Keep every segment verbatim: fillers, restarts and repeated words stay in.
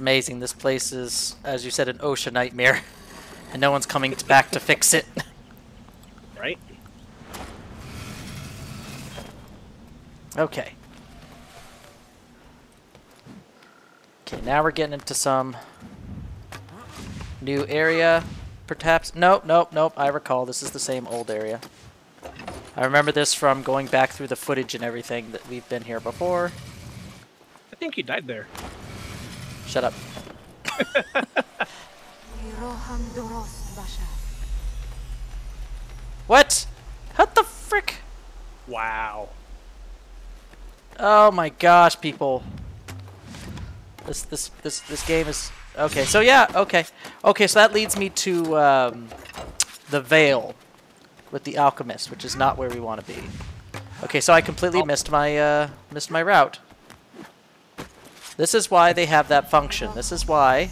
amazing. This place is, as you said, an OSHA nightmare. And no one's coming back to fix it. Right? Okay. Okay, now we're getting into some new area, perhaps. Nope, nope, nope. I recall this is the same old area. I remember this from going back through the footage and everything that we've been here before. I think you died there. Shut up. What? What the frick? Wow. Oh my gosh, people. This this this this game is okay. So yeah, okay, okay. So that leads me to um, the Veil with the alchemist, which is not where we want to be. Okay, so I completely oh. missed my uh, missed my route. This is why they have that function. This is why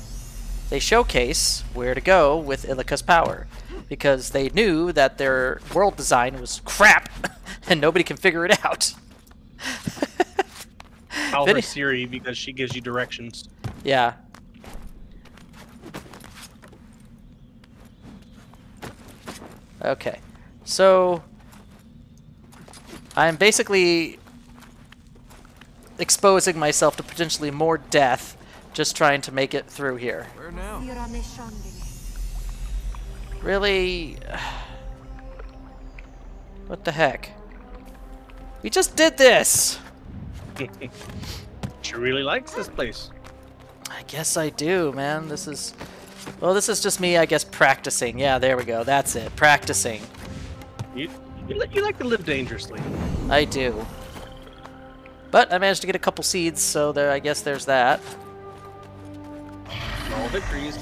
they showcase where to go with Elika's power, because they knew that their world design was crap and nobody can figure it out. Call her Siri because she gives you directions. Yeah. Okay. So I'm basically exposing myself to potentially more death just trying to make it through here. Where now? Really? What the heck? We just did this! She really likes this place. I guess I do, man. This is... Well, this is just me, I guess, practicing. Yeah, there we go. That's it. Practicing. You, you, you like to live dangerously. I do. But I managed to get a couple seeds, so there. I guess there's that. Small victories.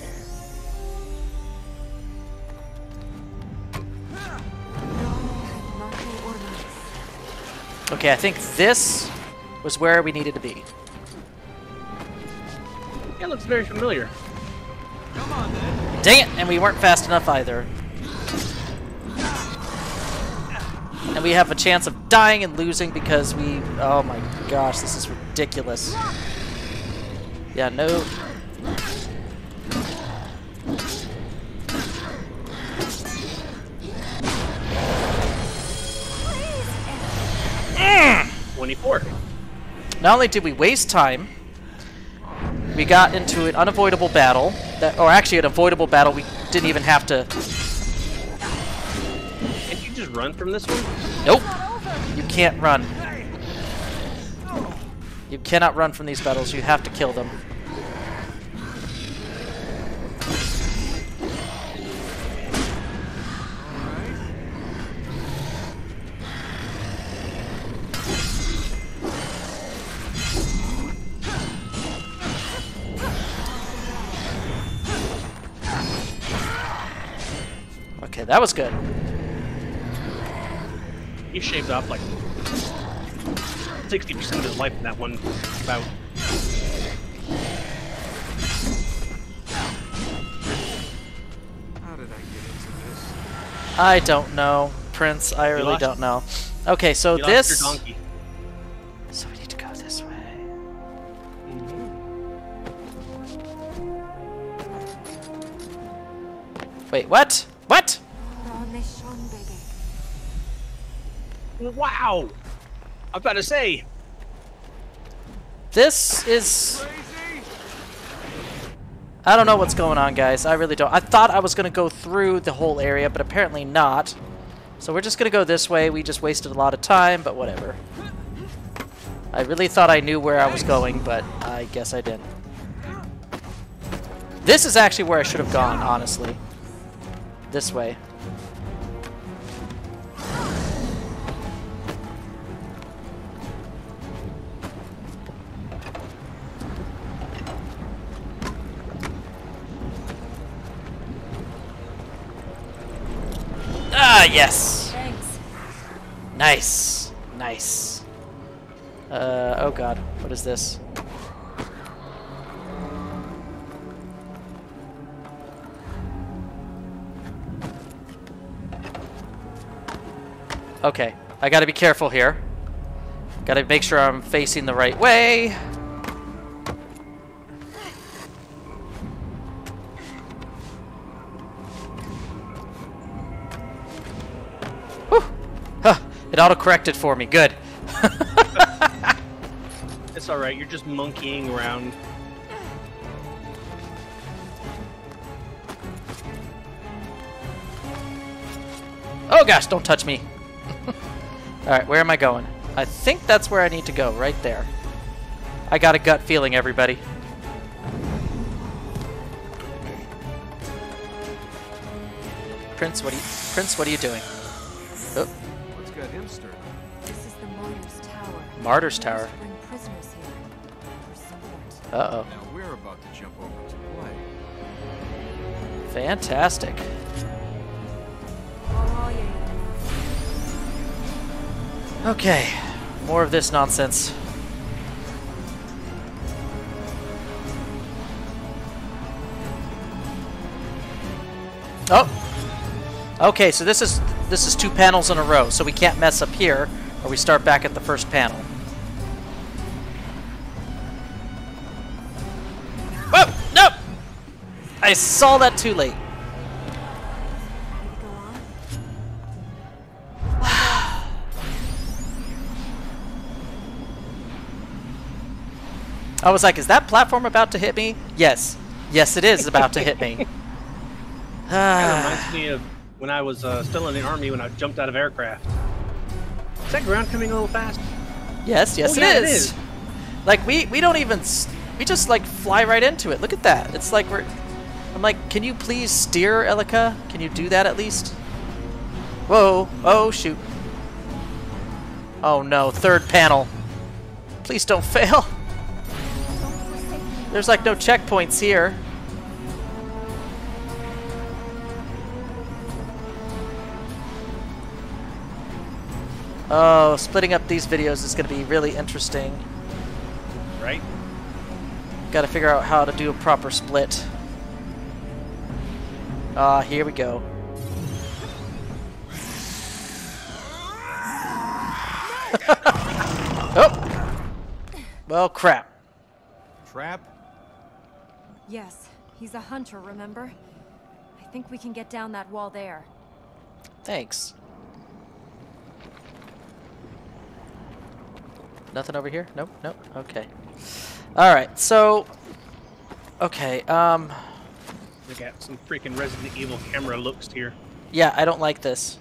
Okay, I think this was where we needed to be. It looks very familiar. Come on, then. Dang it! And we weren't fast enough either. And we have a chance of dying and losing because we... Oh my gosh, this is ridiculous. Yeah, no... twenty-four. Not only did we waste time, we got into an unavoidable battle, that, or actually an avoidable battle we didn't even have to... Can't you just run from this one? Nope. You can't run. You cannot run from these battles. You have to kill them. That was good. You shaved off like sixty percent of his life in that one bout. How did I get into this? I don't know, Prince. I really don't know. Okay, so this... Your donkey. So we need to go this way. Mm-hmm. Wait, what? What? Wow! I'm about to say. This is... I don't know what's going on, guys. I really don't. I thought I was going to go through the whole area, but apparently not. So we're just going to go this way. We just wasted a lot of time, but whatever. I really thought I knew where I was going, but I guess I didn't. This is actually where I should have gone, honestly. This way. Ah, yes. Thanks. Nice. Nice. Uh, oh god. What is this? Okay. I gotta be careful here. Gotta make sure I'm facing the right way. It auto-corrected for me. Good. It's alright, you're just monkeying around. Oh gosh, don't touch me. Alright, where am I going? I think that's where I need to go, right there. I got a gut feeling, everybody. Prince, what are you, Prince, what are you doing? Oh. What's got him stirred? This is the Martyr's Tower. Martyr's Tower. Uh-oh. Now we're about to jump over to play. Fantastic. Okay, more of this nonsense. Oh, okay. So this is this is two panels in a row. So we can't mess up here, or we start back at the first panel. Oh no! I saw that too late. I was like, is that platform about to hit me? Yes. Yes, it is about to hit me. It kind of reminds me of when I was uh, still in the Army when I jumped out of aircraft. Is that ground coming a little fast? Yes, yes, oh, it, yeah, is. it is. Like, we, we don't even... We just, like, fly right into it. Look at that. It's like we're... I'm like, can you please steer, Elika? Can you do that at least? Whoa. Oh, shoot. Oh, no. Third panel. Please don't fail. There's like no checkpoints here. Oh, splitting up these videos is going to be really interesting. Right? Got to figure out how to do a proper split. Ah, uh, here we go. Oh! Well, crap. Crap? Yes, he's a hunter, remember? I think we can get down that wall there. Thanks. Nothing over here? Nope, nope, okay. Alright, so... Okay, um... we got some freaking Resident Evil camera looks here. Yeah, I don't like this.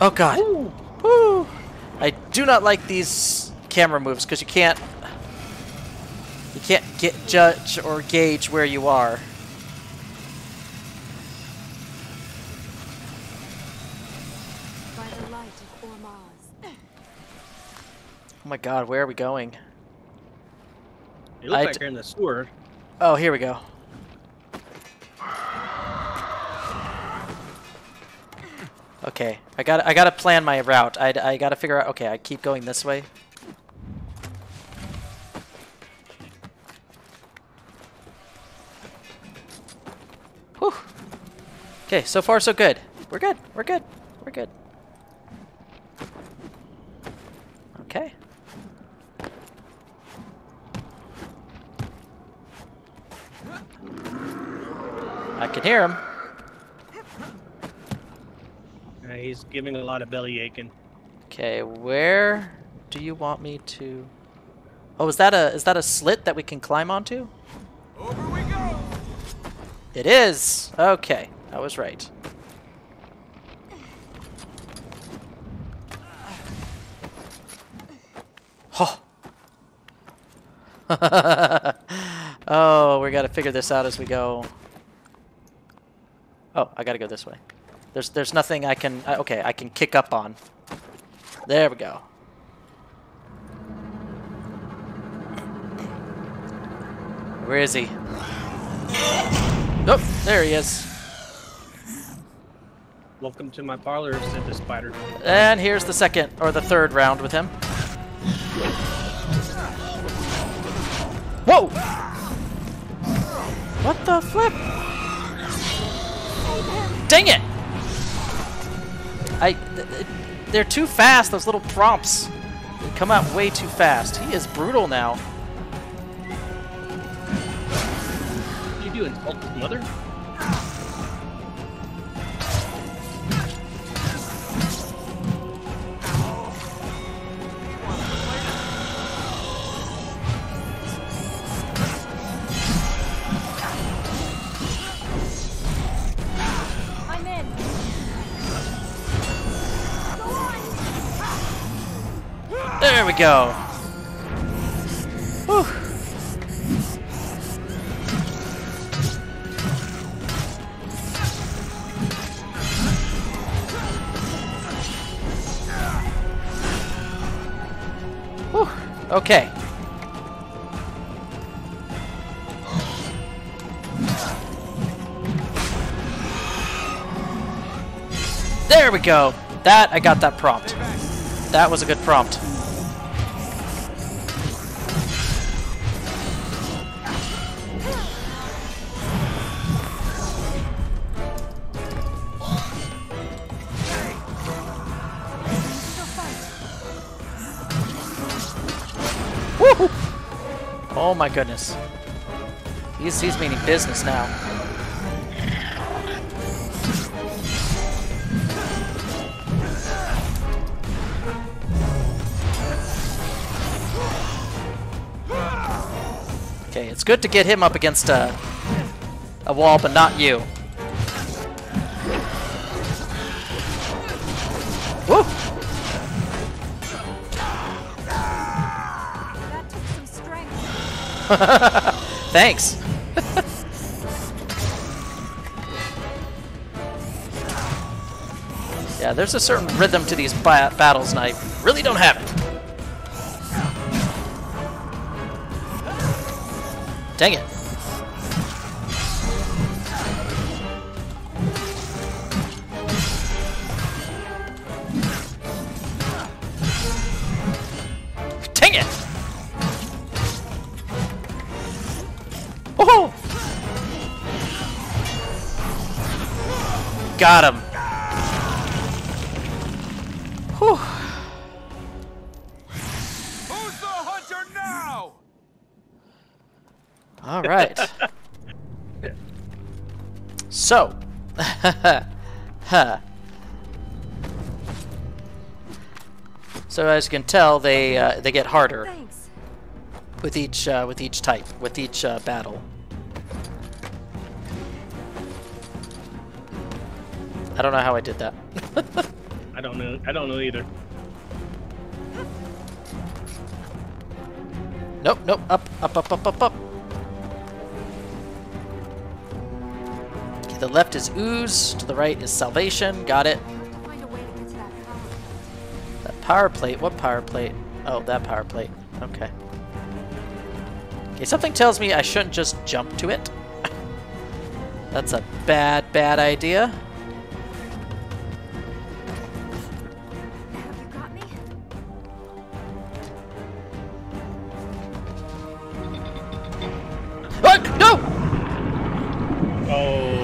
Oh god. Ooh. Woo! I do not like these... camera moves, because you can't you can't get judge or gauge where you are. By the light of Ormaz. Oh my god, where are we going? It looks like you're in the sewer. Oh, here we go. Okay, I got I got to plan my route. I I got to figure out. Okay, I keep going this way. Whew. Okay, so far so good. We're good. We're good. We're good. Okay. I can hear him. Uh, he's giving a lot of belly aching. Okay, where do you want me to? Oh, is that a is that a slit that we can climb onto? Over we go. It is. Okay, I was right. Oh. Oh, we gotta figure this out as we go. Oh, I gotta go this way. There's there's nothing I can uh, okay I can kick up on. There we go. Where is he? Oh, there he is. Welcome to my parlor, said the spider. And here's the second or the third round with him. Whoa! What the flip? Dang it! I, they're too fast, those little prompts. They come out way too fast. He is brutal now. Did you do insult his mother? There we go. Whew. Whew. Okay. There we go. That, I got that prompt. That was a good prompt. Woohoo! Oh my goodness. He's, he's meaning business now. It's good to get him up against a, a wall, but not you. Woo! That took some strength. Thanks. Yeah, there's a certain rhythm to these ba battles, and I really don't have it. Dang it. Dang it! Oh! Got him. Whew. Who's the hunter now? All right. So, huh. So as you can tell, they uh, they get harder Thanks. with each uh, with each type with each uh, battle. I don't know how I did that. I don't know. I don't know either. Nope. Nope. Up. Up. Up. Up. Up. Up. The left is ooze, to the right is salvation. Got it. Find a way to get to that power. That power plate? What power plate? Oh, that power plate. Okay. Okay, something tells me I shouldn't just jump to it. That's a bad, bad idea. Have you got me? Oh, no! Oh.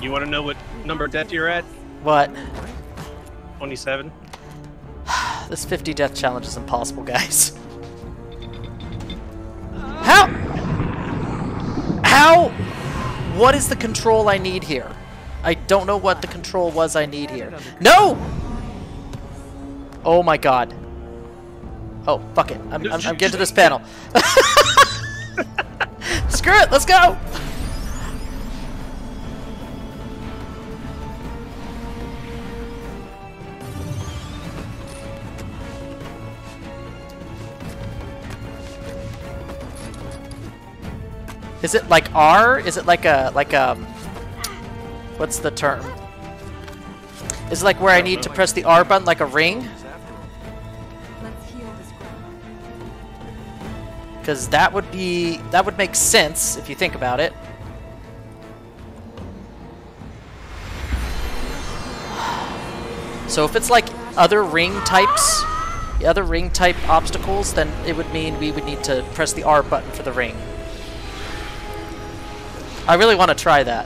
You want to know what number of death you're at? What? twenty-seven. This fifty death challenge is impossible, guys. How? How? What is the control I need here? I don't know what the control was I need here. No! Oh my god. Oh, fuck it. I'm, I'm, I'm getting to this panel. Screw it, let's go! Is it like R? Is it like a like um? What's the term? Is it like where I need to press the R button like a ring? Because that would be that would make sense if you think about it. So if it's like other ring types, the other ring type obstacles, then it would mean we would need to press the R button for the ring. I really want to try that.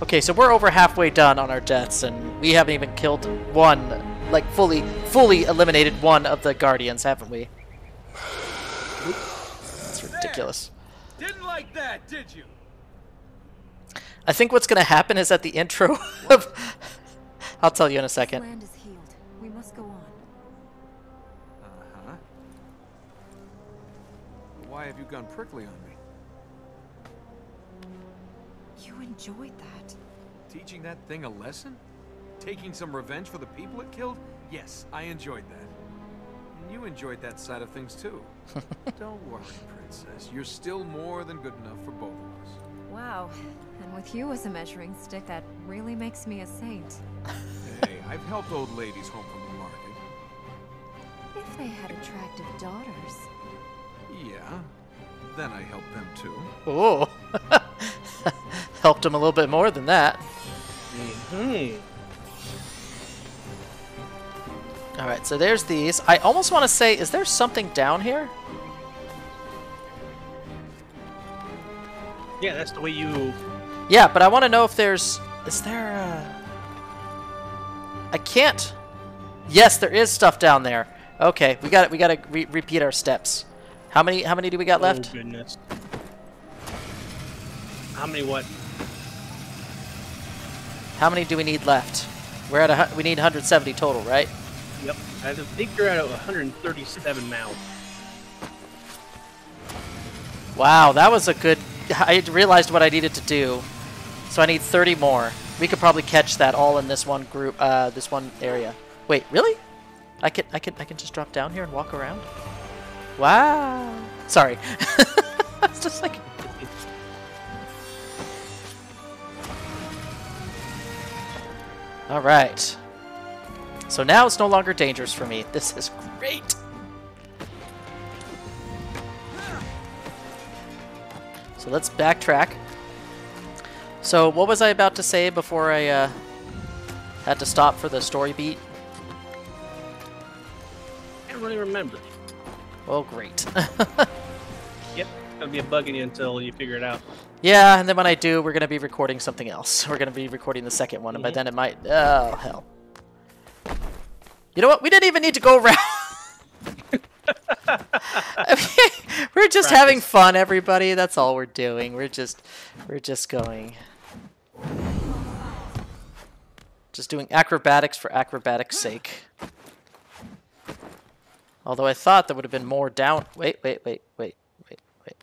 Okay, so we're over halfway done on our deaths, and we haven't even killed one, like fully, fully eliminated one of the Guardians, haven't we? Oop. That's ridiculous. There. Didn't like that, did you? I think what's going to happen is at the intro of... I'll tell you in a second. This land is healed. We must go on. Why have you gone prickly on me? You enjoyed that. Teaching that thing a lesson? taking some revenge for the people it killed? Yes, I enjoyed that. And you enjoyed that side of things too. Don't worry, princess. You're still more than good enough for both of us. Wow. And with you as a measuring stick, that really makes me a saint. Hey, I've helped old ladies home from the market. If they had attractive daughters. Yeah. Then I helped them too. Oh. Helped them a little bit more than that. Mm-hmm. Alright, so there's these. I almost want to say, is there something down here? Yeah, that's the way you... Yeah, but I want to know if there's... Is there a... I can't... Yes, there is stuff down there. Okay, we got it. We got to re repeat our steps. How many How many do we got left? Oh, goodness. How many what? How many do we need left? We're at a, we need one hundred seventy total, right? Yep. I think you're at one hundred thirty-seven now. Wow, that was a good... I realized what I needed to do, so I need thirty more. We could probably catch that all in this one group, uh, this one area. Wait, really? I can, I can, I can just drop down here and walk around. Wow. Sorry. It's just like. All right. So now it's no longer dangerous for me. This is great. So let's backtrack. So what was I about to say before I uh, had to stop for the story beat? I can't really remember. Well, great. Yep, it'll be bugging you until you figure it out. Yeah, and then when I do, we're going to be recording something else. We're going to be recording the second one, mm-hmm. And by then it might... Oh, hell. You know what? We didn't even need to go around. I mean, we're just Practice. having fun, everybody. That's all we're doing. We're just, we're just going, just doing acrobatics for acrobatics' sake. Although I thought there would have been more down. Wait, wait, wait, wait, wait, wait.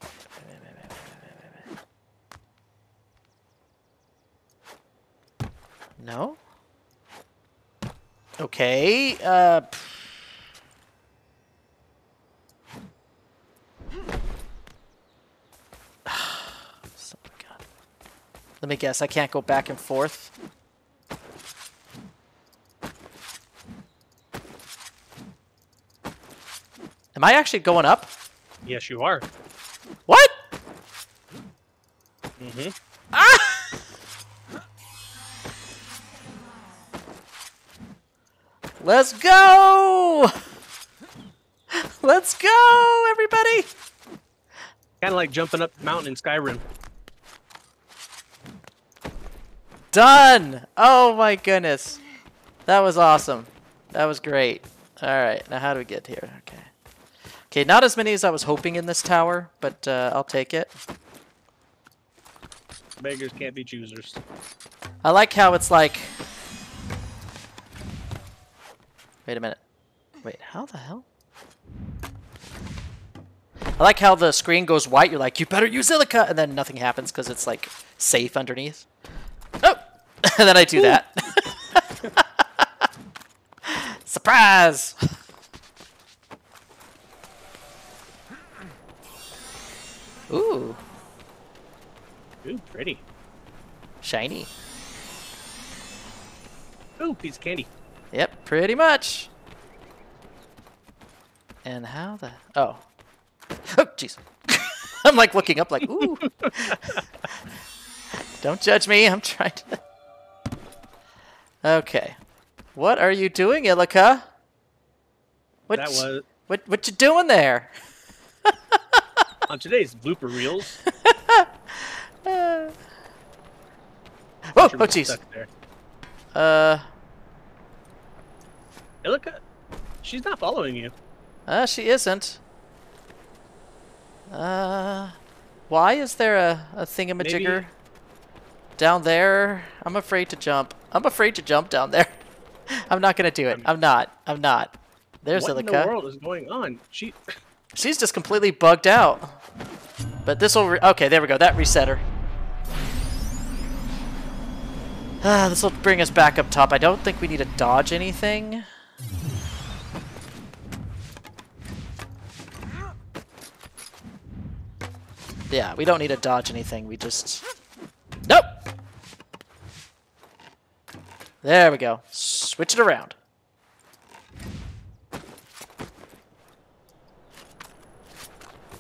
No. Okay. Uh. Let me guess, I can't go back and forth. Am I actually going up? Yes, you are. What? Mm-hmm. Ah! Let's go! Let's go, everybody! Kind of like jumping up the mountain in Skyrim. Done! Oh my goodness. That was awesome. That was great. Alright, now how do we get here? Okay. Okay, not as many as I was hoping in this tower, but uh, I'll take it. Beggars can't be choosers. I like how it's like... Wait a minute. Wait, how the hell? I like how the screen goes white. You're like, you better use Elika! And then nothing happens because it's like safe underneath. Oh! And then I do Ooh. that. Surprise! Ooh. Ooh, pretty. Shiny. Ooh, piece of candy. Yep, pretty much. And how the... Oh. Oh, jeez. I'm like looking up like, ooh. Don't judge me, I'm trying to... Okay. What are you doing, Elika? What that was... What, what you doing there? On today's blooper reels. uh... Oh, oh jeez. Uh... Elika, she's not following you. Uh, she isn't. Uh... Why is there a, a thingamajigger? Maybe... Down there, I'm afraid to jump. I'm afraid to jump down there. I'm not gonna do it. I'm not. I'm not. There's Elika. What in the world is going on? She, she's just completely bugged out. But this will. Re okay, there we go. That reset her. Ah, this will bring us back up top. I don't think we need to dodge anything. Yeah, we don't need to dodge anything. We just... Nope! There we go. Switch it around.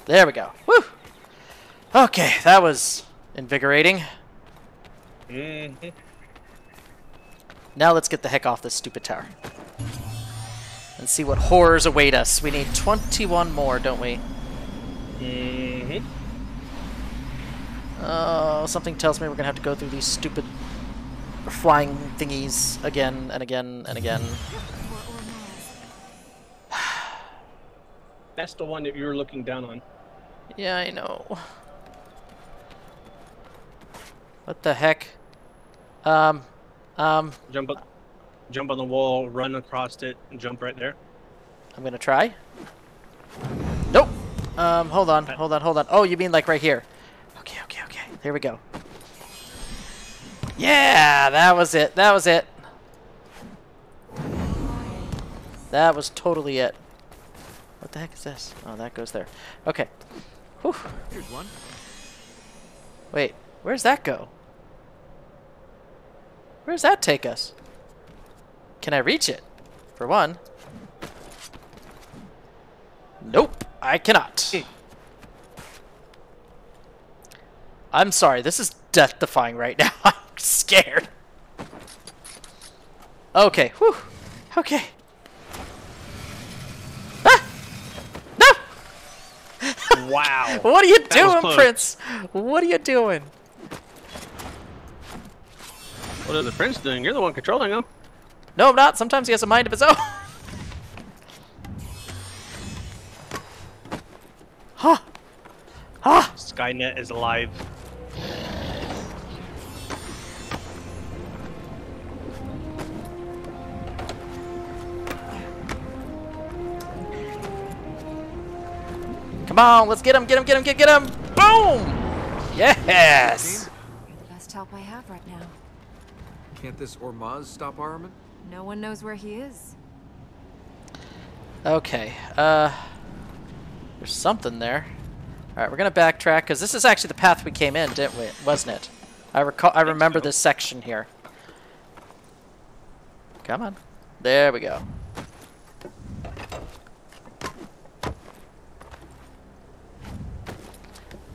There we go. Woo! Okay, that was invigorating. Mm-hmm. Now let's get the heck off this stupid tower. And see what horrors await us. We need twenty-one more, don't we? Mm-hmm. Oh, something tells me we're gonna have to go through these stupid flying thingies again and again and again. That's the one that you were looking down on. Yeah, I know. What the heck? Um, um. Jump up, jump on the wall, run across it, and jump right there. I'm gonna try. Nope. Um, hold on, hold on, hold on. Oh, you mean like right here? Okay, okay, okay. Here we go. Yeah, that was it. That was it. That was totally it. What the heck is this? Oh, that goes there. Okay. Whew. Here's one. Wait, where's that go? Where does that take us? Can I reach it? For one. Nope, I cannot. I'm sorry, this is death-defying right now. I'm scared. Okay, whew. Okay. Ah! No! Wow. What are you doing, Prince? What are you doing? What is the Prince doing? You're the one controlling him. No, I'm not. Sometimes he has a mind of his own. Huh. Huh. Skynet is alive. Come on, let's get him, get him, get him, get, get him! Boom! Yes! Best help I have right now. Can't this Ormaz stop Armin? No one knows where he is. Okay, uh... there's something there. Alright, we're gonna backtrack, because this is actually the path we came in, didn't we? Wasn't it? I recall- I remember this section here. Come on. There we go.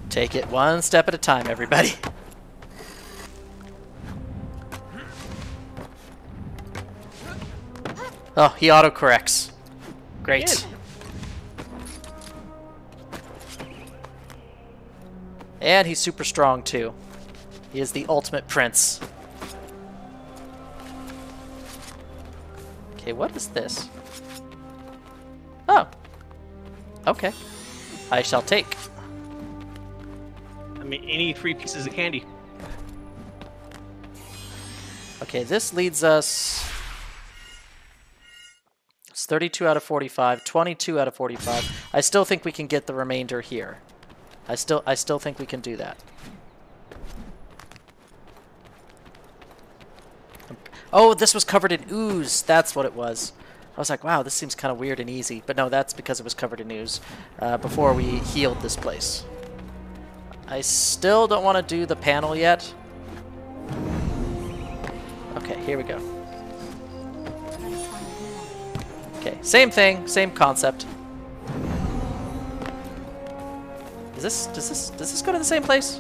Take it one step at a time, everybody. Oh, he autocorrects. Great. And he's super strong, too. He is the ultimate prince. Okay, what is this? Oh. Okay. I shall take. I mean, any three pieces of candy. Okay, this leads us... It's thirty-two out of forty-five, twenty-two out of forty-five. I still think we can get the remainder here. I still I still think we can do that. Oh, this was covered in ooze. That's what it was. I was like, wow, this seems kind of weird and easy. But no, that's because it was covered in ooze uh, before we healed this place. I still don't want to do the panel yet. Okay, here we go. Okay, same thing, same concept. Is this, does this, does this go to the same place?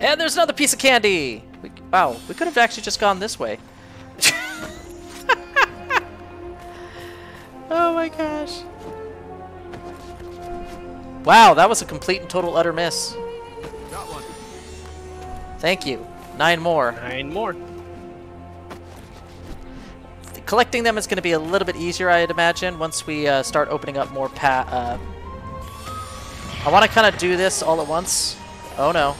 And there's another piece of candy! We, wow, we could have actually just gone this way. Oh my gosh. Wow, that was a complete and total utter miss. Got one. Thank you. Nine more. Nine more. Collecting them is going to be a little bit easier, I'd imagine, once we uh, start opening up more pa- uh, I want to kind of do this all at once. Oh no.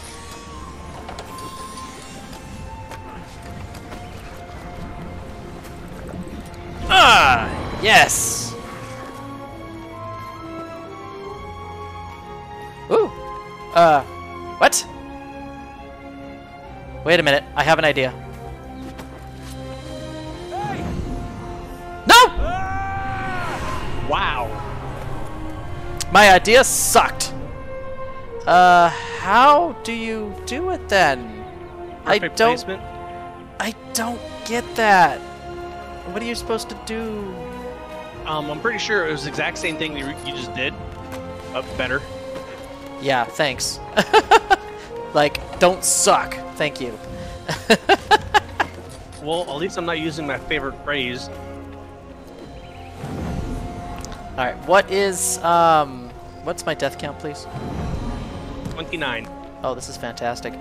Ah! Yes! Ooh! Uh, what? Wait a minute, I have an idea. My idea sucked. Uh, how do you do it then? Perfect I don't. Placement. I don't get that. What are you supposed to do? Um, I'm pretty sure it was the exact same thing you you just did, but better. Yeah. Thanks. Like, don't suck. Thank you. Well, at least I'm not using my favorite phrase. Alright, what is, um, what's my death count, please? twenty-nine. Oh, this is fantastic.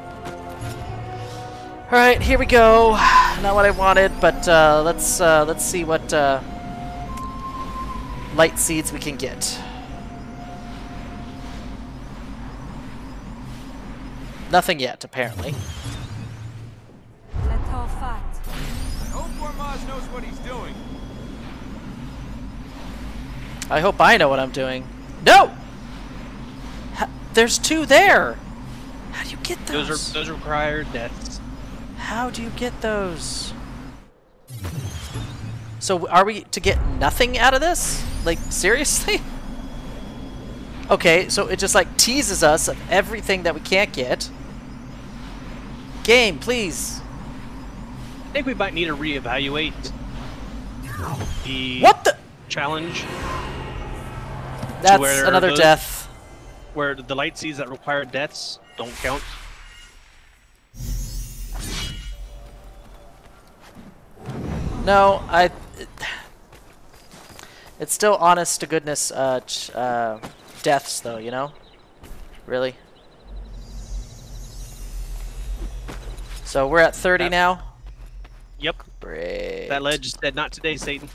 Alright, here we go. Not what I wanted, but, uh, let's, uh, let's see what, uh, light seeds we can get. Nothing yet, apparently. Ormaz knows what he's doing. I hope I know what I'm doing. No! How, there's two there! How do you get those? Those are, those require deaths. How do you get those? So are we to get nothing out of this? Like, seriously? Okay, so it just like teases us of everything that we can't get. Game, please. I think we might need to reevaluate the what the challenge. That's another those, death. Where the light seeds that require deaths don't count. No, I. It, it's still honest to goodness uh, ch uh, deaths, though. You know, really. So we're at thirty That's now. Yep. Great. That ledge said, not today, Satan.